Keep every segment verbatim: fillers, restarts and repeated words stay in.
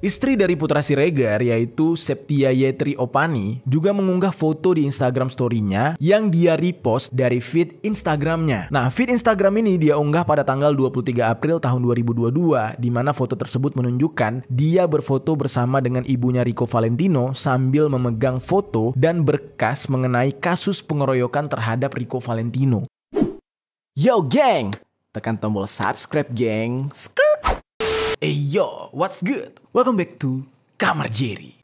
Istri dari Putra Siregar yaitu Septia Yetri Opani juga mengunggah foto di Instagram story-nya yang dia repost dari feed Instagramnya. Nah, feed Instagram ini dia unggah pada tanggal dua puluh tiga April tahun dua ribu dua puluh dua, di mana foto tersebut menunjukkan dia berfoto bersama dengan ibunya Rico Valentino sambil memegang foto dan berkas mengenai kasus pengeroyokan terhadap Rico Valentino. Yo geng, tekan tombol subscribe geng. Skrrt. Hey yo, what's good? Welcome back to Kamar Jerry.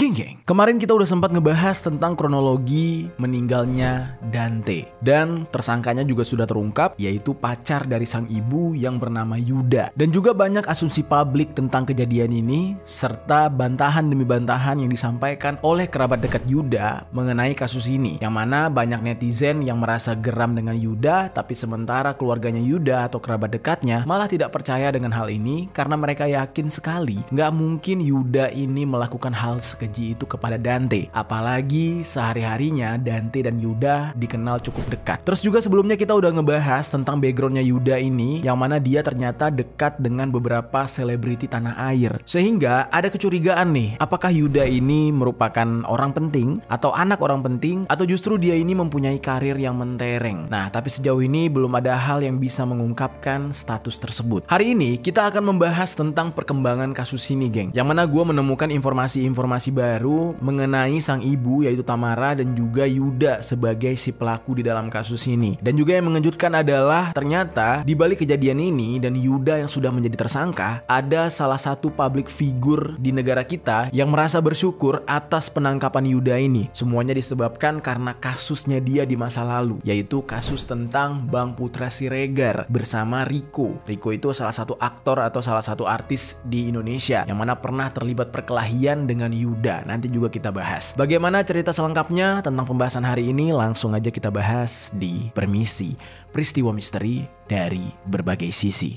Geng-geng, kemarin kita udah sempat ngebahas tentang kronologi meninggalnya Dante. Dan tersangkanya juga sudah terungkap, yaitu pacar dari sang ibu yang bernama Yudha. Dan juga banyak asumsi publik tentang kejadian ini, serta bantahan demi bantahan yang disampaikan oleh kerabat dekat Yudha mengenai kasus ini. Yang mana banyak netizen yang merasa geram dengan Yudha, tapi sementara keluarganya Yudha atau kerabat dekatnya malah tidak percaya dengan hal ini, karena mereka yakin sekali nggak mungkin Yudha ini melakukan hal sekeji itu kepada Dante, apalagi sehari-harinya Dante dan Yudha dikenal cukup dekat. Terus juga sebelumnya kita udah ngebahas tentang backgroundnya Yudha ini, yang mana dia ternyata dekat dengan beberapa selebriti tanah air, sehingga ada kecurigaan nih, apakah Yudha ini merupakan orang penting atau anak orang penting, atau justru dia ini mempunyai karir yang mentereng. Nah, tapi sejauh ini belum ada hal yang bisa mengungkapkan status tersebut. Hari ini kita akan membahas tentang perkembangan kasus ini, geng, yang mana gue menemukan informasi-informasi baru mengenai sang ibu yaitu Tamara dan juga Yudha sebagai si pelaku di dalam kasus ini. Dan juga yang mengejutkan adalah ternyata di balik kejadian ini dan Yudha yang sudah menjadi tersangka, ada salah satu public figure di negara kita yang merasa bersyukur atas penangkapan Yudha ini. Semuanya disebabkan karena kasusnya dia di masa lalu, yaitu kasus tentang Bang Putra Siregar bersama Rico. Rico itu salah satu aktor atau salah satu artis di Indonesia yang mana pernah terlibat perkelahian dengan Yudha. Udah, nanti juga kita bahas. Bagaimana cerita selengkapnya tentang pembahasan hari ini? Langsung aja kita bahas di Permisi, peristiwa misteri dari berbagai sisi.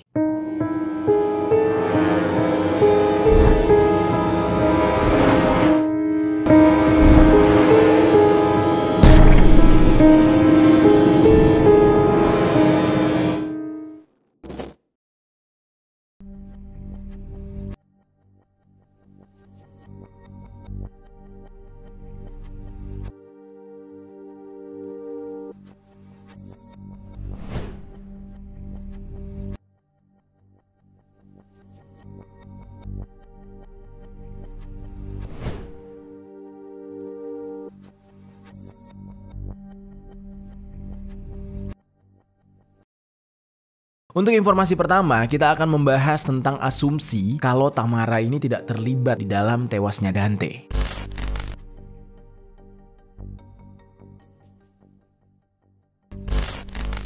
Untuk informasi pertama, kita akan membahas tentang asumsi kalau Tamara ini tidak terlibat di dalam tewasnya Dante.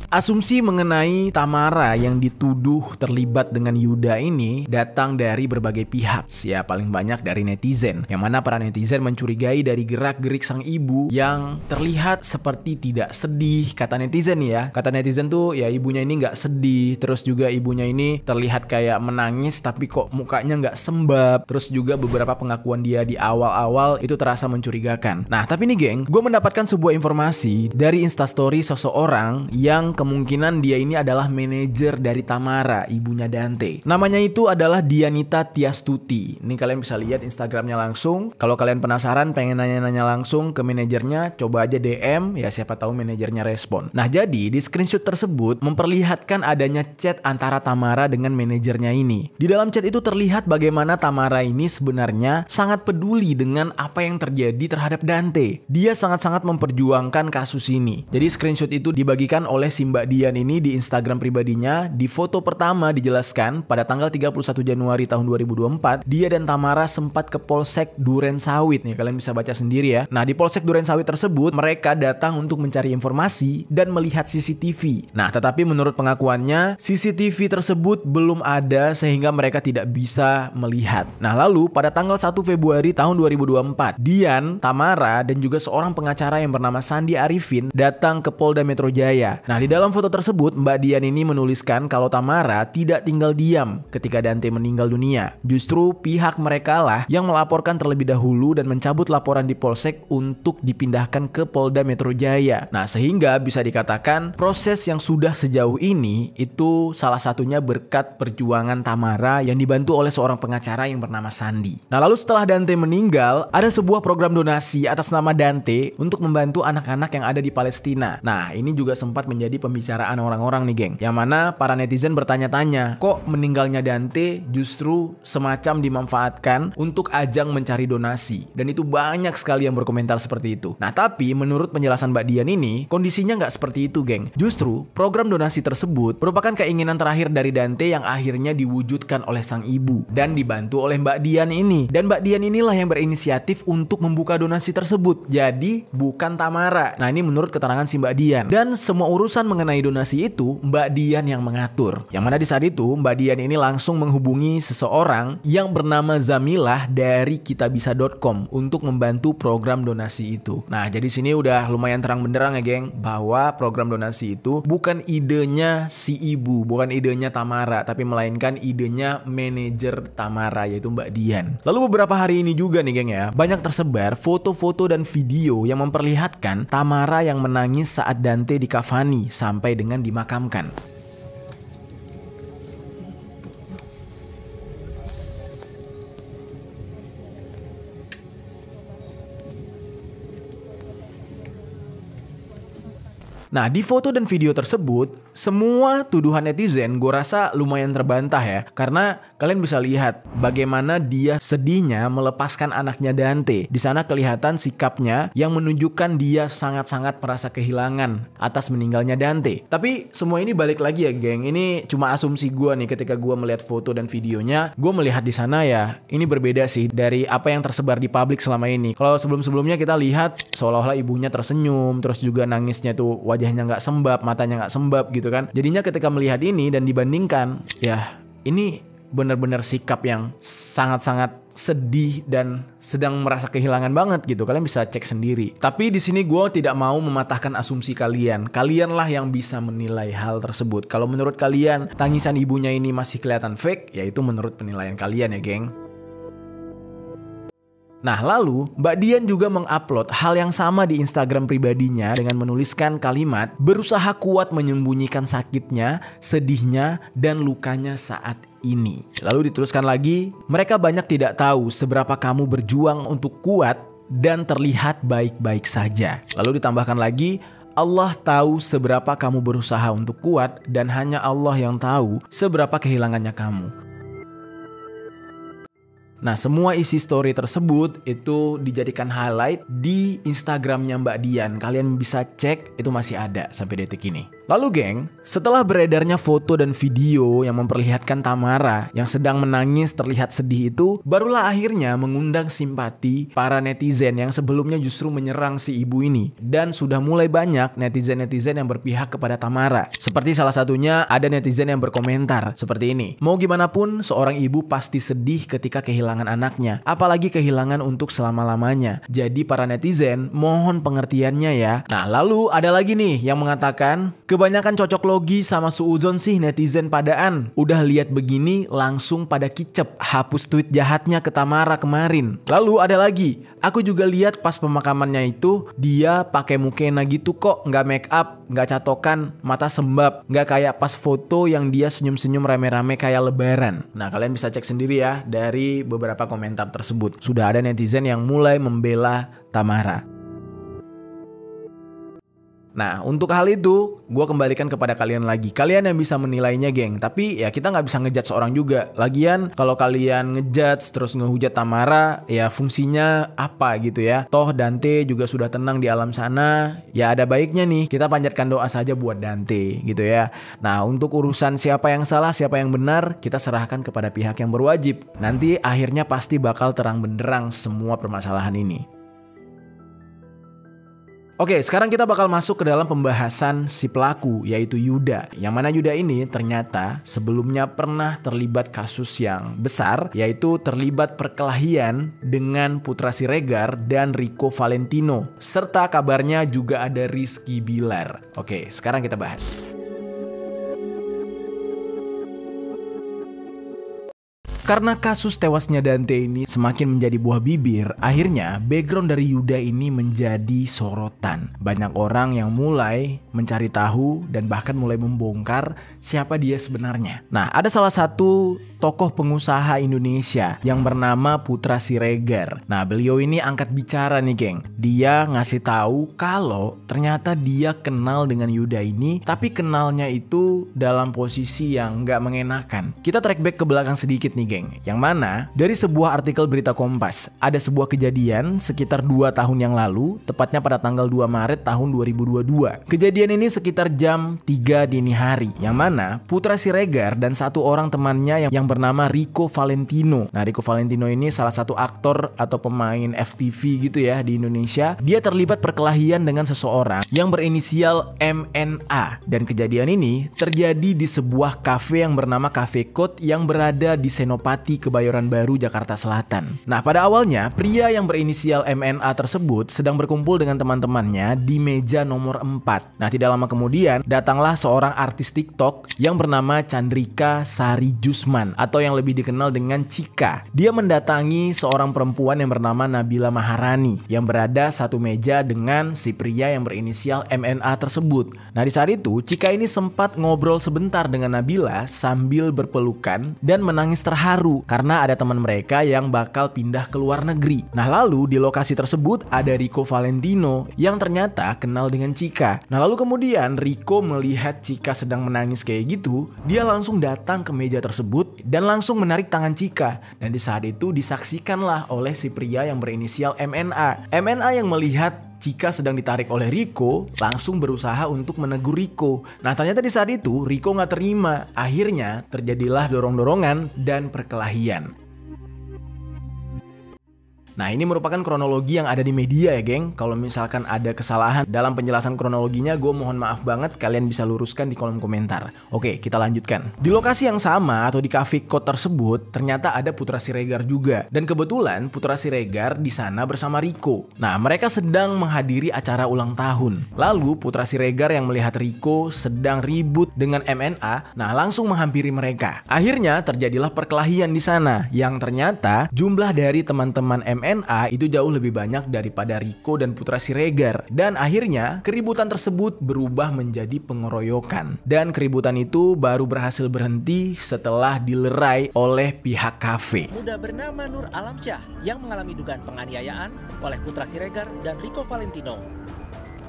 Asumsi mengenai Tamara yang dituduh terlibat dengan Yudha ini datang dari berbagai pihak, ya paling banyak dari netizen, yang mana para netizen mencurigai dari gerak-gerik sang ibu yang terlihat seperti tidak sedih. Kata netizen ya, kata netizen tuh ya ibunya ini nggak sedih, terus juga ibunya ini terlihat kayak menangis tapi kok mukanya nggak sembab. Terus juga beberapa pengakuan dia di awal-awal itu terasa mencurigakan. Nah tapi nih geng, gue mendapatkan sebuah informasi dari instastory seseorang yang kemungkinan dia ini adalah manajer dari Tamara, ibunya Dante. Namanya itu adalah Dianita Tias Tuti. Ini kalian bisa lihat Instagramnya langsung. Kalau kalian penasaran pengen nanya-nanya langsung ke manajernya, coba aja D M, ya siapa tahu manajernya respon. Nah jadi di screenshot tersebut memperlihatkan adanya chat antara Tamara dengan manajernya ini. Di dalam chat itu terlihat bagaimana Tamara ini sebenarnya sangat peduli dengan apa yang terjadi terhadap Dante. Dia sangat-sangat memperjuangkan kasus ini. Jadi screenshot itu dibagikan oleh si Mbak Dian ini di Instagram pribadinya. Di foto pertama dijelaskan pada tanggal tiga puluh satu Januari tahun dua ribu dua puluh empat dia dan Tamara sempat ke Polsek Durensawit nih, kalian bisa baca sendiri ya. Nah, di Polsek Durensawit tersebut mereka datang untuk mencari informasi dan melihat C C T V. Nah, tetapi menurut pengakuannya C C T V tersebut belum ada sehingga mereka tidak bisa melihat. Nah, lalu pada tanggal satu Februari tahun dua ribu dua puluh empat Dian, Tamara dan juga seorang pengacara yang bernama Sandi Arifin datang ke Polda Metro Jaya. Nah, di Dalam foto tersebut, Mbak Dian ini menuliskan kalau Tamara tidak tinggal diam ketika Dante meninggal dunia. Justru pihak mereka lah yang melaporkan terlebih dahulu dan mencabut laporan di Polsek untuk dipindahkan ke Polda Metro Jaya. Nah, sehingga bisa dikatakan proses yang sudah sejauh ini itu salah satunya berkat perjuangan Tamara yang dibantu oleh seorang pengacara yang bernama Sandi. Nah, lalu setelah Dante meninggal, ada sebuah program donasi atas nama Dante untuk membantu anak-anak yang ada di Palestina. Nah, ini juga sempat menjadi Jadi pembicaraan orang-orang nih geng, yang mana para netizen bertanya-tanya kok meninggalnya Dante justru semacam dimanfaatkan untuk ajang mencari donasi, dan itu banyak sekali yang berkomentar seperti itu. Nah, tapi menurut penjelasan Mbak Dian ini kondisinya nggak seperti itu geng. Justru program donasi tersebut merupakan keinginan terakhir dari Dante yang akhirnya diwujudkan oleh sang ibu dan dibantu oleh Mbak Dian ini, dan Mbak Dian inilah yang berinisiatif untuk membuka donasi tersebut, jadi bukan Tamara. Nah, ini menurut keterangan si Mbak Dian, dan semua urusan mengenai donasi itu Mbak Dian yang mengatur. Yang mana di saat itu Mbak Dian ini langsung menghubungi seseorang yang bernama Zamilah dari Kitabisa dot com untuk membantu program donasi itu. Nah, jadi sini udah lumayan terang benderang ya geng, bahwa program donasi itu bukan idenya si ibu, bukan idenya Tamara, tapi melainkan idenya manajer Tamara yaitu Mbak Dian. Lalu beberapa hari ini juga nih geng ya, banyak tersebar foto-foto dan video yang memperlihatkan Tamara yang menangis saat Dante dikafani sampai dengan dimakamkan. Nah, di foto dan video tersebut, semua tuduhan netizen gue rasa lumayan terbantah ya. Karena kalian bisa lihat bagaimana dia sedihnya melepaskan anaknya Dante. Di sana kelihatan sikapnya yang menunjukkan dia sangat-sangat merasa kehilangan atas meninggalnya Dante. Tapi semua ini balik lagi ya geng, ini cuma asumsi gue nih ketika gue melihat foto dan videonya. Gue melihat di sana ya, ini berbeda sih dari apa yang tersebar di publik selama ini. Kalau sebelum-sebelumnya kita lihat seolah-olah ibunya tersenyum, terus juga nangisnya tuh wajahnya nggak sembab, matanya nggak sembab gitu kan. Jadinya ketika melihat ini dan dibandingkan, ya ini benar-benar sikap yang sangat-sangat sedih dan sedang merasa kehilangan banget gitu. Kalian bisa cek sendiri. Tapi di sini gue tidak mau mematahkan asumsi kalian. Kalianlah yang bisa menilai hal tersebut. Kalau menurut kalian tangisan ibunya ini masih kelihatan fake, ya itu menurut penilaian kalian ya geng. Nah, lalu Mbak Dian juga mengupload hal yang sama di Instagram pribadinya dengan menuliskan kalimat berusaha kuat menyembunyikan sakitnya, sedihnya, dan lukanya saat ini. ini. Lalu dituliskan lagi, mereka banyak tidak tahu seberapa kamu berjuang untuk kuat dan terlihat baik-baik saja. Lalu ditambahkan lagi, Allah tahu seberapa kamu berusaha untuk kuat dan hanya Allah yang tahu seberapa kehilangannya kamu. Nah, semua isi story tersebut itu dijadikan highlight di Instagramnya Mbak Dian. Kalian bisa cek, itu masih ada sampai detik ini. Lalu geng, setelah beredarnya foto dan video yang memperlihatkan Tamara yang sedang menangis terlihat sedih itu, barulah akhirnya mengundang simpati para netizen yang sebelumnya justru menyerang si ibu ini. Dan sudah mulai banyak netizen-netizen yang berpihak kepada Tamara. Seperti salah satunya ada netizen yang berkomentar seperti ini. Mau gimana pun seorang ibu pasti sedih ketika kehilangan anaknya, apalagi kehilangan untuk selama-lamanya. Jadi para netizen mohon pengertiannya ya. Nah, lalu ada lagi nih yang mengatakan kebanyakan cocok logi sama suuzon sih netizen padaan. Udah lihat begini langsung pada kicep, hapus tweet jahatnya ke Tamara kemarin. Lalu ada lagi, aku juga lihat pas pemakamannya itu dia pakai mukena gitu kok, nggak make up, nggak catokan, mata sembab, nggak kayak pas foto yang dia senyum-senyum rame-rame kayak lebaran. Nah, kalian bisa cek sendiri ya dari beberapa komentar tersebut. Sudah ada netizen yang mulai membela Tamara. Nah, untuk hal itu gue kembalikan kepada kalian lagi. Kalian yang bisa menilainya geng. Tapi ya kita nggak bisa ngejudge orang juga. Lagian kalau kalian ngejudge terus ngehujat Tamara, ya fungsinya apa gitu ya. Toh Dante juga sudah tenang di alam sana. Ya ada baiknya nih kita panjatkan doa saja buat Dante gitu ya. Nah, untuk urusan siapa yang salah, siapa yang benar, kita serahkan kepada pihak yang berwajib. Nanti akhirnya pasti bakal terang benderang semua permasalahan ini. Oke, sekarang kita bakal masuk ke dalam pembahasan si pelaku yaitu Yudha. Yang mana Yudha ini ternyata sebelumnya pernah terlibat kasus yang besar, yaitu terlibat perkelahian dengan Putra Siregar dan Rico Valentino. Serta kabarnya juga ada Rizky Billar. Oke, sekarang kita bahas. Karena kasus tewasnya Dante ini semakin menjadi buah bibir, akhirnya background dari Yudha ini menjadi sorotan. Banyak orang yang mulai mencari tahu dan bahkan mulai membongkar siapa dia sebenarnya. Nah, ada salah satu tokoh pengusaha Indonesia yang bernama Putra Siregar. Nah, beliau ini angkat bicara nih, geng. Dia ngasih tahu kalau ternyata dia kenal dengan Yudha ini, tapi kenalnya itu dalam posisi yang nggak mengenakan. Kita track back ke belakang sedikit nih, geng. Yang mana dari sebuah artikel berita Kompas, ada sebuah kejadian sekitar dua tahun yang lalu, tepatnya pada tanggal dua Maret tahun dua ribu dua puluh dua. Kejadian ini sekitar jam tiga dini hari, yang mana Putra Siregar dan satu orang temannya yang, yang bernama Rico Valentino. Nah, Rico Valentino ini salah satu aktor atau pemain F T V gitu ya di Indonesia. Dia terlibat perkelahian dengan seseorang yang berinisial M N A, dan kejadian ini terjadi di sebuah kafe yang bernama Cafe Kode yang berada di Senopati Kebayoran Baru, Jakarta Selatan. Nah, pada awalnya pria yang berinisial M N A tersebut sedang berkumpul dengan teman-temannya di meja nomor empat. Nah, tidak lama kemudian datanglah seorang artis TikTok yang bernama Chandrika Sari Jusman atau yang lebih dikenal dengan Cika. Dia mendatangi seorang perempuan yang bernama Nabila Maharani yang berada satu meja dengan si pria yang berinisial M N A tersebut. Nah, di saat itu Cika ini sempat ngobrol sebentar dengan Nabila sambil berpelukan dan menangis terharu karena ada teman mereka yang bakal pindah ke luar negeri. Nah, lalu di lokasi tersebut ada Rico Valentino yang ternyata kenal dengan Cika. Nah, lalu kemudian Rico melihat Cika sedang menangis kayak gitu, dia langsung datang ke meja tersebut dan langsung menarik tangan Cika. Dan di saat itu disaksikanlah oleh si pria yang berinisial M N A. M N A yang melihat Cika sedang ditarik oleh Rico langsung berusaha untuk menegur Rico. Nah, ternyata di saat itu Rico nggak terima. Akhirnya terjadilah dorong-dorongan dan perkelahian. Nah, ini merupakan kronologi yang ada di media ya, geng. Kalau misalkan ada kesalahan dalam penjelasan kronologinya, gue mohon maaf banget, kalian bisa luruskan di kolom komentar. Oke, kita lanjutkan. Di lokasi yang sama atau di Cafe Kode tersebut, ternyata ada Putra Siregar juga. Dan kebetulan Putra Siregar di sana bersama Rico. Nah, mereka sedang menghadiri acara ulang tahun. Lalu Putra Siregar yang melihat Rico sedang ribut dengan M N A, nah langsung menghampiri mereka. Akhirnya terjadilah perkelahian di sana, yang ternyata jumlah dari teman-teman M N A N A itu jauh lebih banyak daripada Rico dan Putra Siregar. Dan akhirnya keributan tersebut berubah menjadi pengeroyokan. Dan keributan itu baru berhasil berhenti setelah dilerai oleh pihak kafe. Muda bernama Nur Alamcah yang mengalami dugaan penganiayaan oleh Putra Siregar dan Rico Valentino.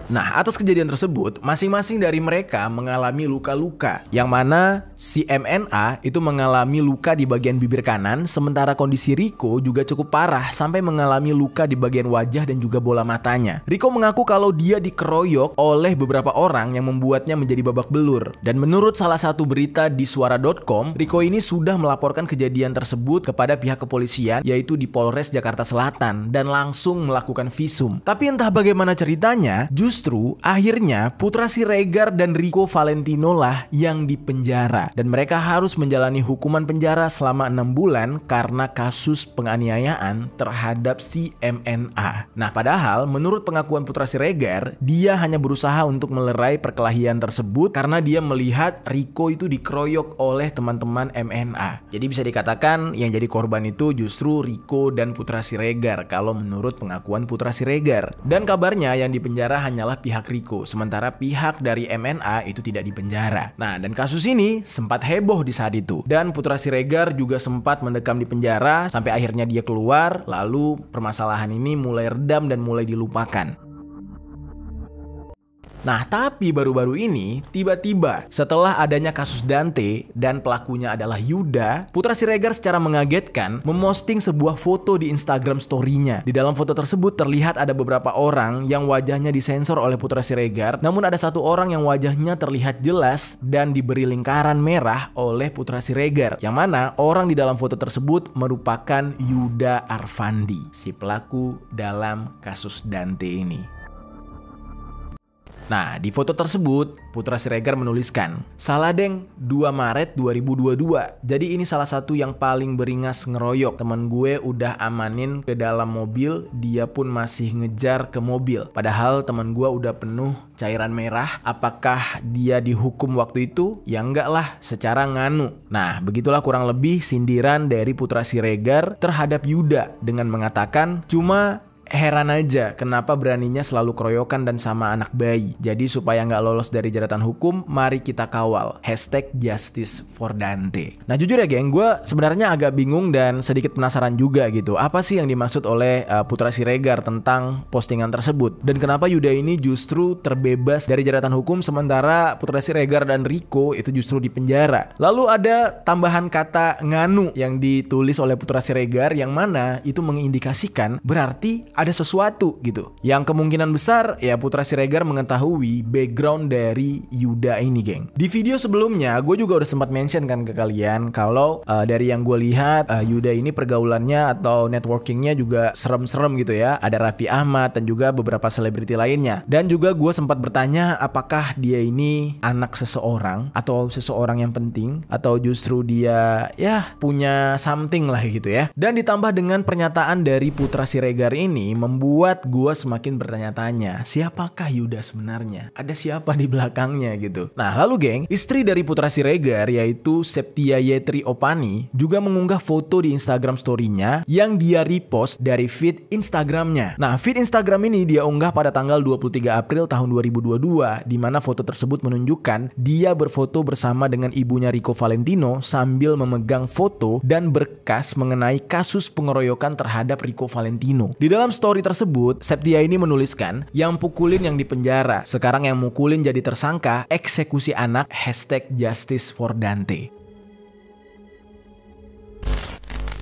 Nah, atas kejadian tersebut, masing-masing dari mereka mengalami luka-luka. Yang mana si M N A itu mengalami luka di bagian bibir kanan, sementara kondisi Rico juga cukup parah sampai mengalami luka di bagian wajah dan juga bola matanya. Rico mengaku kalau dia dikeroyok oleh beberapa orang yang membuatnya menjadi babak belur. Dan menurut salah satu berita di suara dot com, Rico ini sudah melaporkan kejadian tersebut kepada pihak kepolisian, yaitu di Polres Jakarta Selatan, dan langsung melakukan visum. Tapi entah bagaimana ceritanya, justru Justru akhirnya Putra Siregar dan Rico Valentino lah yang dipenjara. Dan mereka harus menjalani hukuman penjara selama enam bulan karena kasus penganiayaan terhadap si M N A. Nah, padahal menurut pengakuan Putra Siregar, dia hanya berusaha untuk melerai perkelahian tersebut karena dia melihat Rico itu dikeroyok oleh teman-teman M N A. Jadi bisa dikatakan yang jadi korban itu justru Rico dan Putra Siregar kalau menurut pengakuan Putra Siregar. Dan kabarnya yang dipenjara hanyalah pihak Rico, sementara pihak dari M N A itu tidak dipenjara. Nah, dan kasus ini sempat heboh di saat itu. Dan Putra Siregar juga sempat mendekam di penjara sampai akhirnya dia keluar. Lalu permasalahan ini mulai redam dan mulai dilupakan. Nah, tapi baru-baru ini tiba-tiba setelah adanya kasus Dante dan pelakunya adalah Yudha, Putra Siregar secara mengagetkan memposting sebuah foto di Instagram story-nya. Di dalam foto tersebut terlihat ada beberapa orang yang wajahnya disensor oleh Putra Siregar, namun ada satu orang yang wajahnya terlihat jelas dan diberi lingkaran merah oleh Putra Siregar, yang mana orang di dalam foto tersebut merupakan Yudha Arfandi, si pelaku dalam kasus Dante ini. Nah, di foto tersebut, Putra Siregar menuliskan, "Salah deng, dua Maret dua ribu dua puluh dua. Jadi ini salah satu yang paling beringas ngeroyok. Temen gue udah amanin ke dalam mobil, dia pun masih ngejar ke mobil. Padahal temen gue udah penuh cairan merah. Apakah dia dihukum waktu itu? Ya enggak lah, secara nganu." Nah, begitulah kurang lebih sindiran dari Putra Siregar terhadap Yudha dengan mengatakan, "Cuma heran aja kenapa beraninya selalu keroyokan dan sama anak bayi. Jadi supaya nggak lolos dari jeratan hukum, mari kita kawal. Hashtag Justice for Dante." Nah jujur ya geng, gue sebenarnya agak bingung dan sedikit penasaran juga gitu. Apa sih yang dimaksud oleh uh, Putra Siregar tentang postingan tersebut? Dan kenapa Yudha ini justru terbebas dari jeratan hukum sementara Putra Siregar dan Rico itu justru dipenjara? Lalu ada tambahan kata nganu yang ditulis oleh Putra Siregar yang mana itu mengindikasikan berarti ada sesuatu gitu. Yang kemungkinan besar ya Putra Siregar mengetahui background dari Yudha ini geng. Di video sebelumnya gue juga udah sempat mention kan ke kalian kalau uh, dari yang gue lihat uh, Yudha ini pergaulannya atau networkingnya juga serem-serem gitu ya. Ada Raffi Ahmad dan juga beberapa selebriti lainnya. Dan juga gue sempat bertanya apakah dia ini anak seseorang atau seseorang yang penting atau justru dia ya punya something lah gitu ya. Dan ditambah dengan pernyataan dari Putra Siregar ini membuat gue semakin bertanya-tanya, siapakah Yudha sebenarnya? Ada siapa di belakangnya gitu. Nah lalu geng, istri dari Putra Siregar yaitu Septia Yetri Opani juga mengunggah foto di Instagram story-nya yang dia repost dari feed Instagramnya. Nah feed Instagram ini dia unggah pada tanggal dua puluh tiga April tahun dua ribu dua puluh dua, di mana foto tersebut menunjukkan dia berfoto bersama dengan ibunya Rico Valentino sambil memegang foto dan berkas mengenai kasus pengeroyokan terhadap Rico Valentino. Di dalam story tersebut, Septia ini menuliskan, "Yang pukulin yang dipenjara, sekarang yang mukulin jadi tersangka, eksekusi anak, hashtag Justice for Dante."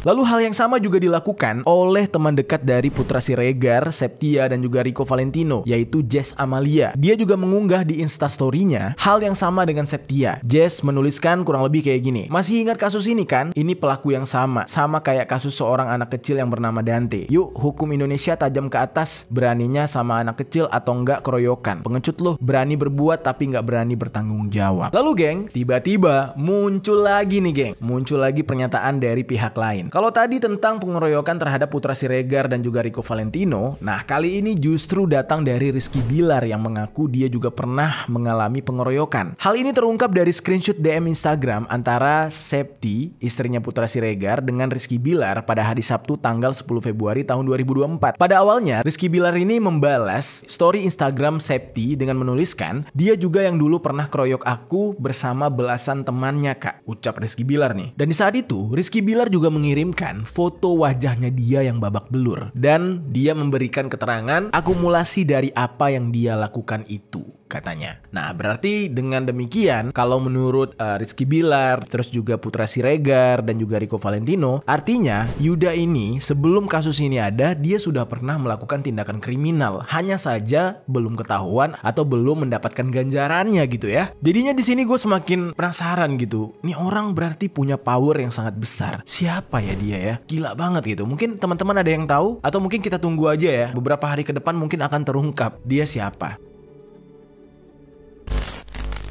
Lalu hal yang sama juga dilakukan oleh teman dekat dari Putra Siregar, Septia dan juga Rico Valentino, yaitu Jess Amalia. Dia juga mengunggah di instastory-nya hal yang sama dengan Septia. Jess menuliskan kurang lebih kayak gini, "Masih ingat kasus ini kan? Ini pelaku yang sama, sama kayak kasus seorang anak kecil yang bernama Dante. Yuk hukum Indonesia tajam ke atas, beraninya sama anak kecil atau enggak keroyokan. Pengecut loh, berani berbuat tapi enggak berani bertanggung jawab." Lalu geng, tiba-tiba muncul lagi nih geng, muncul lagi pernyataan dari pihak lain. Kalau tadi tentang pengeroyokan terhadap Putra Siregar dan juga Rico Valentino, nah kali ini justru datang dari Rizky Billar yang mengaku dia juga pernah mengalami pengeroyokan. Hal ini terungkap dari screenshot D M Instagram antara Septi, istrinya Putra Siregar, dengan Rizky Billar pada hari Sabtu tanggal sepuluh Februari tahun dua ribu dua puluh empat. Pada awalnya, Rizky Billar ini membalas story Instagram Septi dengan menuliskan, "Dia juga yang dulu pernah keroyok aku bersama belasan temannya kak," ucap Rizky Billar nih. Dan di saat itu, Rizky Billar juga mengirim foto wajahnya dia yang babak belur dan dia memberikan keterangan akumulasi dari apa yang dia lakukan itu katanya. Nah berarti dengan demikian kalau menurut uh, Rizky Billar terus juga Putra Siregar dan juga Rico Valentino, artinya Yudha ini sebelum kasus ini ada dia sudah pernah melakukan tindakan kriminal, hanya saja belum ketahuan atau belum mendapatkan ganjarannya gitu ya. Jadinya di sini gue semakin penasaran gitu, ini orang berarti punya power yang sangat besar, siapa ya dia ya, gila banget gitu. Mungkin teman-teman ada yang tahu atau mungkin kita tunggu aja ya, beberapa hari ke depan mungkin akan terungkap dia siapa.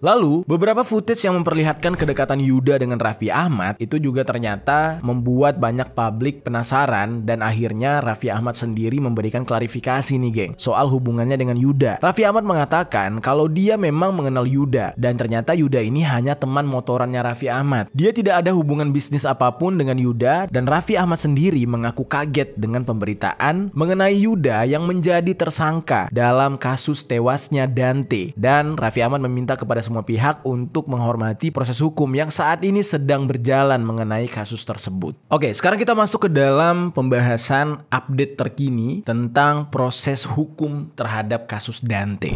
Lalu, beberapa footage yang memperlihatkan kedekatan Yudha dengan Raffi Ahmad itu juga ternyata membuat banyak publik penasaran dan akhirnya Raffi Ahmad sendiri memberikan klarifikasi nih geng soal hubungannya dengan Yudha. Raffi Ahmad mengatakan kalau dia memang mengenal Yudha dan ternyata Yudha ini hanya teman motorannya Raffi Ahmad. Dia tidak ada hubungan bisnis apapun dengan Yudha dan Raffi Ahmad sendiri mengaku kaget dengan pemberitaan mengenai Yudha yang menjadi tersangka dalam kasus tewasnya Dante. Dan Raffi Ahmad meminta kepada semua pihak untuk menghormati proses hukum yang saat ini sedang berjalan mengenai kasus tersebut. Oke, sekarang kita masuk ke dalam pembahasan update terkini tentang proses hukum terhadap kasus Dante.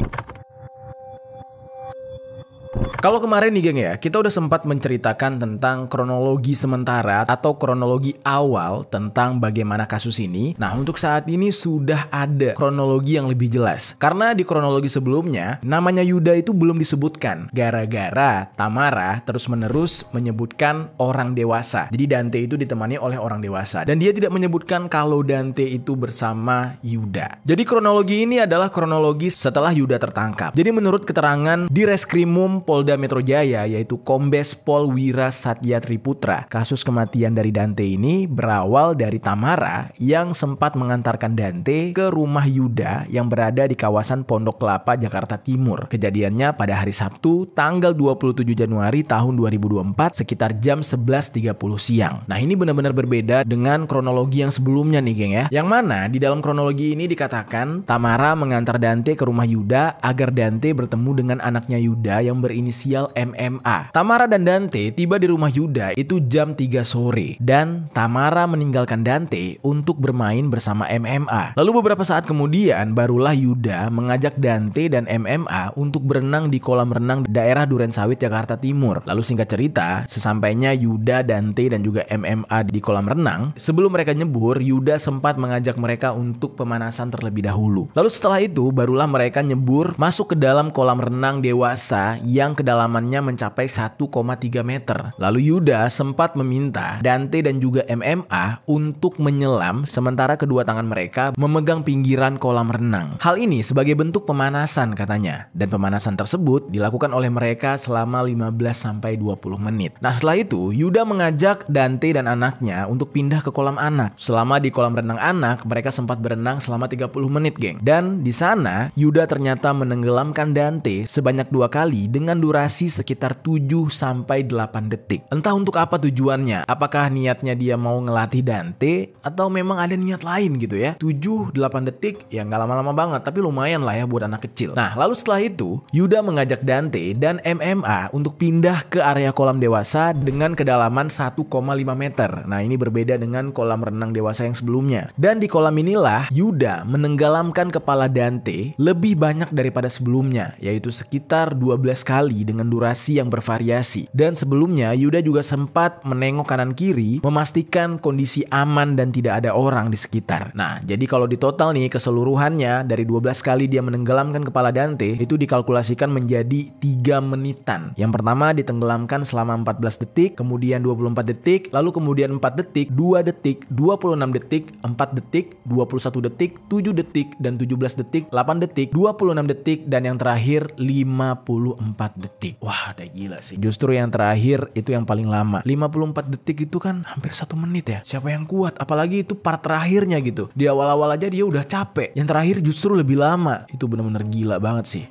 Kalau kemarin nih geng ya, kita udah sempat menceritakan tentang kronologi sementara atau kronologi awal tentang bagaimana kasus ini. Nah, untuk saat ini sudah ada kronologi yang lebih jelas. Karena di kronologi sebelumnya, namanya Yudha itu belum disebutkan. Gara-gara Tamara terus-menerus menyebutkan orang dewasa. Jadi Dante itu ditemani oleh orang dewasa. Dan dia tidak menyebutkan kalau Dante itu bersama Yudha. Jadi kronologi ini adalah kronologi setelah Yudha tertangkap. Jadi menurut keterangan di Reskrimum Polda Metro Jaya, yaitu Kombes Pol Wira Satya Triputra, kasus kematian dari Dante ini berawal dari Tamara yang sempat mengantarkan Dante ke rumah Yudha yang berada di kawasan Pondok Kelapa, Jakarta Timur. Kejadiannya pada hari Sabtu tanggal dua puluh tujuh Januari tahun dua ribu dua puluh empat sekitar jam sebelas tiga puluh siang. Nah, ini benar-benar berbeda dengan kronologi yang sebelumnya nih geng ya, yang mana di dalam kronologi ini dikatakan Tamara mengantar Dante ke rumah Yudha agar Dante bertemu dengan anaknya Yudha yang berinisial M M A. Tamara dan Dante tiba di rumah Yudha itu jam tiga sore dan Tamara meninggalkan Dante untuk bermain bersama M M A. Lalu beberapa saat kemudian barulah Yudha mengajak Dante dan M M A untuk berenang di kolam renang daerah Durensawit, Jakarta Timur. Lalu singkat cerita, sesampainya Yudha, Dante dan juga M M A di kolam renang, sebelum mereka nyebur, Yudha sempat mengajak mereka untuk pemanasan terlebih dahulu. Lalu setelah itu barulah mereka nyebur masuk ke dalam kolam renang dewasa yang ke kedalamannya mencapai satu koma tiga meter. Lalu Yudha sempat meminta Dante dan juga M M A untuk menyelam sementara kedua tangan mereka memegang pinggiran kolam renang. Hal ini sebagai bentuk pemanasan katanya. Dan pemanasan tersebut dilakukan oleh mereka selama lima belas sampai dua puluh menit. Nah, setelah itu Yudha mengajak Dante dan anaknya untuk pindah ke kolam anak. Selama di kolam renang anak, mereka sempat berenang selama tiga puluh menit, geng. Dan di sana Yudha ternyata menenggelamkan Dante sebanyak dua kali dengan durasi sekitar tujuh sampai delapan detik. Entah untuk apa tujuannya. Apakah niatnya dia mau ngelatih Dante atau memang ada niat lain gitu ya. tujuh delapan detik ya nggak lama-lama banget, tapi lumayan lah ya buat anak kecil. Nah, lalu setelah itu Yudha mengajak Dante dan M M A untuk pindah ke area kolam dewasa dengan kedalaman satu koma lima meter. Nah, ini berbeda dengan kolam renang dewasa yang sebelumnya. Dan di kolam inilah Yudha menenggelamkan kepala Dante lebih banyak daripada sebelumnya, yaitu sekitar dua belas kali dengan durasi yang bervariasi. Dan sebelumnya Yudha juga sempat menengok kanan kiri memastikan kondisi aman dan tidak ada orang di sekitar. Nah, jadi kalau di total nih keseluruhannya dari dua belas kali dia menenggelamkan kepala Dante itu dikalkulasikan menjadi tiga menitan. Yang pertama ditenggelamkan selama empat belas detik, kemudian dua puluh empat detik, lalu kemudian empat detik, dua detik, dua puluh enam detik, empat detik, dua puluh satu detik, tujuh detik, dan tujuh belas detik, delapan detik, dua puluh enam detik, dan yang terakhir lima puluh empat detik. Wah, udah gila sih. Justru yang terakhir itu yang paling lama. lima puluh empat detik itu kan hampir satu menit ya. Siapa yang kuat? Apalagi itu part terakhirnya gitu. Di awal-awal aja dia udah capek. Yang terakhir justru lebih lama. Itu bener-bener gila banget sih.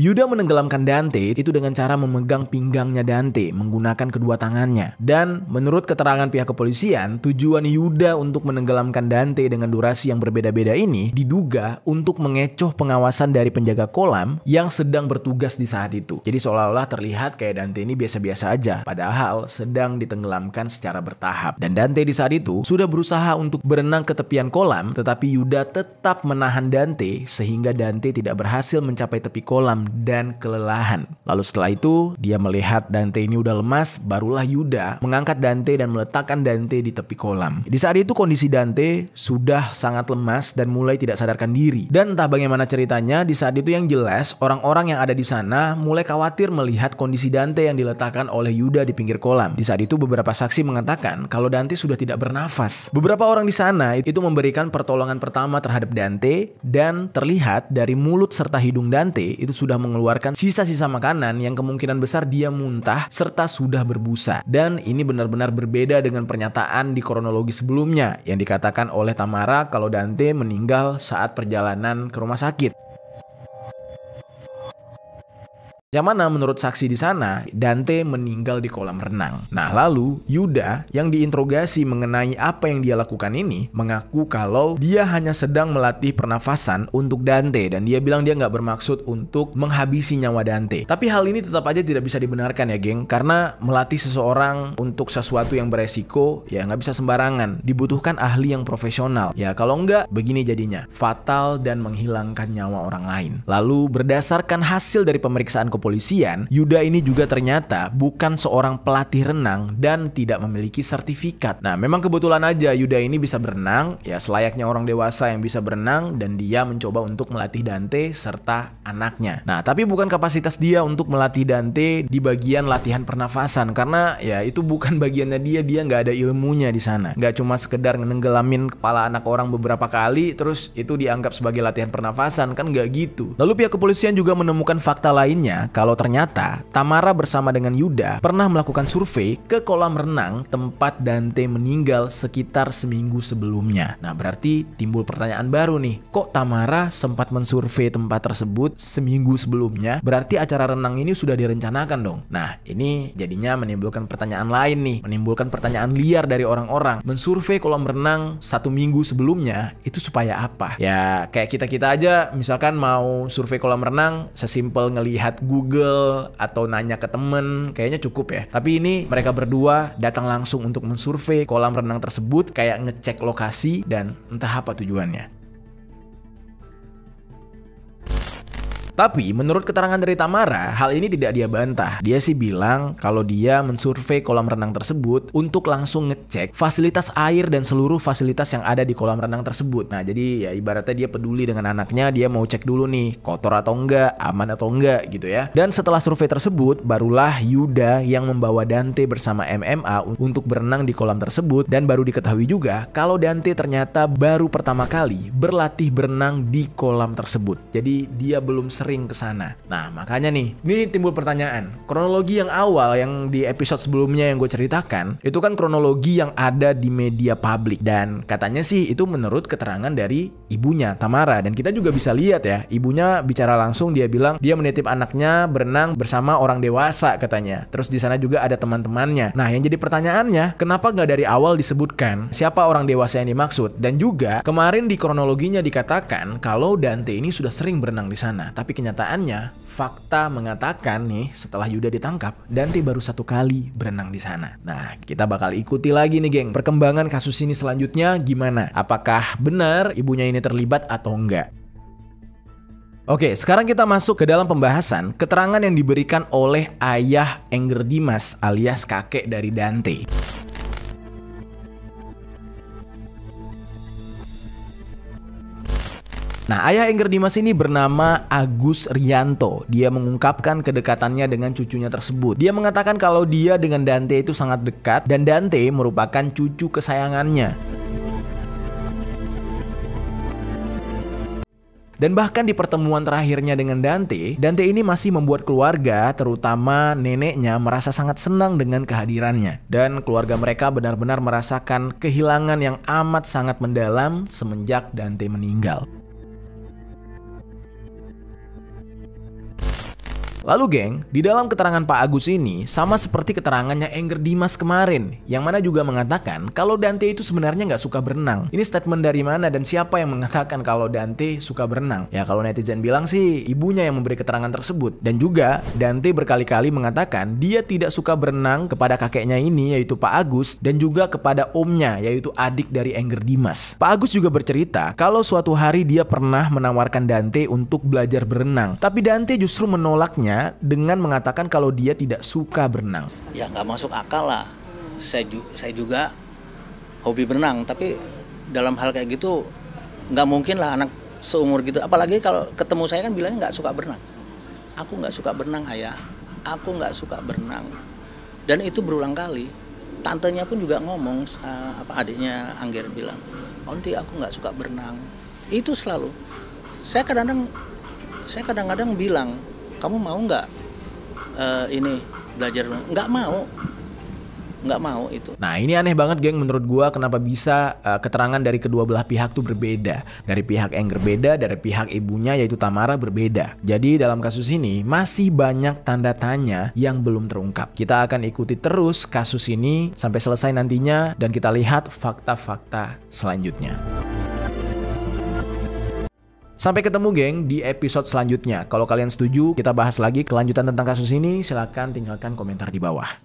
Yudha menenggelamkan Dante itu dengan cara memegang pinggangnya Dante menggunakan kedua tangannya. Dan menurut keterangan pihak kepolisian, tujuan Yudha untuk menenggelamkan Dante dengan durasi yang berbeda-beda ini diduga untuk mengecoh pengawasan dari penjaga kolam yang sedang bertugas di saat itu. Jadi seolah-olah terlihat kayak Dante ini biasa-biasa aja, padahal sedang ditenggelamkan secara bertahap. Dan Dante di saat itu sudah berusaha untuk berenang ke tepian kolam, tetapi Yudha tetap menahan Dante sehingga Dante tidak berhasil mencapai tepi kolam dan kelelahan. Lalu setelah itu dia melihat Dante ini udah lemas, barulah Yudha mengangkat Dante dan meletakkan Dante di tepi kolam. Di saat itu kondisi Dante sudah sangat lemas dan mulai tidak sadarkan diri. Dan entah bagaimana ceritanya, di saat itu yang jelas orang-orang yang ada di sana mulai khawatir melihat kondisi Dante yang diletakkan oleh Yudha di pinggir kolam. Di saat itu beberapa saksi mengatakan kalau Dante sudah tidak bernafas. Beberapa orang di sana itu memberikan pertolongan pertama terhadap Dante dan terlihat dari mulut serta hidung Dante itu sudah mengeluarkan sisa-sisa makanan yang kemungkinan besar dia muntah serta sudah berbusa. Dan ini benar-benar berbeda dengan pernyataan di kronologi sebelumnya yang dikatakan oleh Tamara kalau Dante meninggal saat perjalanan ke rumah sakit. Yang mana menurut saksi di sana, Dante meninggal di kolam renang. Nah lalu, Yudha yang diinterogasi mengenai apa yang dia lakukan ini mengaku kalau dia hanya sedang melatih pernafasan untuk Dante. Dan dia bilang dia nggak bermaksud untuk menghabisi nyawa Dante. Tapi hal ini tetap aja tidak bisa dibenarkan ya geng. Karena melatih seseorang untuk sesuatu yang beresiko ya nggak bisa sembarangan. Dibutuhkan ahli yang profesional. Ya kalau nggak, begini jadinya. Fatal dan menghilangkan nyawa orang lain. Lalu berdasarkan hasil dari pemeriksaan kepolisian, Yudha ini juga ternyata bukan seorang pelatih renang dan tidak memiliki sertifikat. Nah, memang kebetulan aja Yudha ini bisa berenang, ya selayaknya orang dewasa yang bisa berenang, dan dia mencoba untuk melatih Dante serta anaknya. Nah, tapi bukan kapasitas dia untuk melatih Dante di bagian latihan pernafasan, karena ya itu bukan bagiannya dia, dia nggak ada ilmunya di sana. Nggak cuma sekedar nenggelamin kepala anak orang beberapa kali, terus itu dianggap sebagai latihan pernafasan, kan nggak gitu. Lalu pihak kepolisian juga menemukan fakta lainnya, kalau ternyata Tamara bersama dengan Yudha pernah melakukan survei ke kolam renang tempat Dante meninggal sekitar seminggu sebelumnya. Nah berarti timbul pertanyaan baru nih, kok Tamara sempat mensurvei tempat tersebut seminggu sebelumnya? Berarti acara renang ini sudah direncanakan dong. Nah ini jadinya menimbulkan pertanyaan lain nih, menimbulkan pertanyaan liar dari orang-orang. Mensurvei kolam renang satu minggu sebelumnya itu supaya apa? Ya kayak kita-kita aja misalkan mau survei kolam renang, sesimpel ngelihat Google Google atau nanya ke temen kayaknya cukup ya. Tapi ini mereka berdua datang langsung untuk mensurvei kolam renang tersebut, kayak ngecek lokasi dan entah apa tujuannya. Tapi menurut keterangan dari Tamara, hal ini tidak dia bantah. Dia sih bilang kalau dia mensurvei kolam renang tersebut untuk langsung ngecek fasilitas air dan seluruh fasilitas yang ada di kolam renang tersebut. Nah jadi ya ibaratnya dia peduli dengan anaknya, dia mau cek dulu nih kotor atau enggak, aman atau enggak gitu ya. Dan setelah survei tersebut, barulah Yudha yang membawa Dante bersama M M A untuk berenang di kolam tersebut. Dan baru diketahui juga kalau Dante ternyata baru pertama kali berlatih berenang di kolam tersebut. Jadi dia belum sering ke sana. Nah, makanya nih, ini timbul pertanyaan. Kronologi yang awal yang di episode sebelumnya yang gue ceritakan, itu kan kronologi yang ada di media publik. Dan katanya sih itu menurut keterangan dari ibunya, Tamara. Dan kita juga bisa lihat ya, ibunya bicara langsung, dia bilang dia menitip anaknya berenang bersama orang dewasa katanya. Terus di sana juga ada teman-temannya. Nah, yang jadi pertanyaannya, kenapa nggak dari awal disebutkan siapa orang dewasa yang dimaksud? Dan juga kemarin di kronologinya dikatakan kalau Dante ini sudah sering berenang di sana. Tapi kenyataannya, fakta mengatakan nih setelah Yudha ditangkap, Dante baru satu kali berenang di sana. Nah, kita bakal ikuti lagi nih geng, perkembangan kasus ini selanjutnya gimana? Apakah benar ibunya ini terlibat atau enggak? Oke, sekarang kita masuk ke dalam pembahasan keterangan yang diberikan oleh ayah Engger Dimas alias kakek dari Dante. Nah, ayah Engger Dimas ini bernama Agus Riyanto. Dia mengungkapkan kedekatannya dengan cucunya tersebut. Dia mengatakan kalau dia dengan Dante itu sangat dekat dan Dante merupakan cucu kesayangannya. Dan bahkan di pertemuan terakhirnya dengan Dante, Dante ini masih membuat keluarga, terutama neneknya, merasa sangat senang dengan kehadirannya. Dan keluarga mereka benar-benar merasakan kehilangan yang amat sangat mendalam semenjak Dante meninggal. Lalu geng, di dalam keterangan Pak Agus ini sama seperti keterangannya Engger Dimas kemarin, yang mana juga mengatakan kalau Dante itu sebenarnya nggak suka berenang. Ini statement dari mana dan siapa yang mengatakan kalau Dante suka berenang? Ya kalau netizen bilang sih ibunya yang memberi keterangan tersebut. Dan juga Dante berkali-kali mengatakan dia tidak suka berenang kepada kakeknya ini yaitu Pak Agus dan juga kepada omnya yaitu adik dari Engger Dimas. Pak Agus juga bercerita kalau suatu hari dia pernah menawarkan Dante untuk belajar berenang, tapi Dante justru menolaknya dengan mengatakan kalau dia tidak suka berenang. Ya nggak masuk akal lah. Hmm. Saya, ju saya juga hobi berenang, tapi dalam hal kayak gitu nggak mungkin lah anak seumur gitu. Apalagi kalau ketemu saya kan bilangnya nggak suka berenang. Aku nggak suka berenang ayah. Aku nggak suka berenang. Dan itu berulang kali. Tantenya pun juga ngomong, uh, apa adiknya Angger bilang, Onti aku nggak suka berenang. Itu selalu. Saya kadang-kadang, saya kadang-kadang bilang. Kamu mau nggak uh, ini belajar? Nggak mau. nggak mau itu. Nah, ini aneh banget geng menurut gua, kenapa bisa uh, keterangan dari kedua belah pihak tuh berbeda. Dari pihak Engger beda, dari pihak ibunya yaitu Tamara berbeda. Jadi dalam kasus ini masih banyak tanda tanya yang belum terungkap. Kita akan ikuti terus kasus ini sampai selesai nantinya dan kita lihat fakta-fakta selanjutnya. Sampai ketemu geng di episode selanjutnya. Kalau kalian setuju kita bahas lagi kelanjutan tentang kasus ini, silahkan tinggalkan komentar di bawah.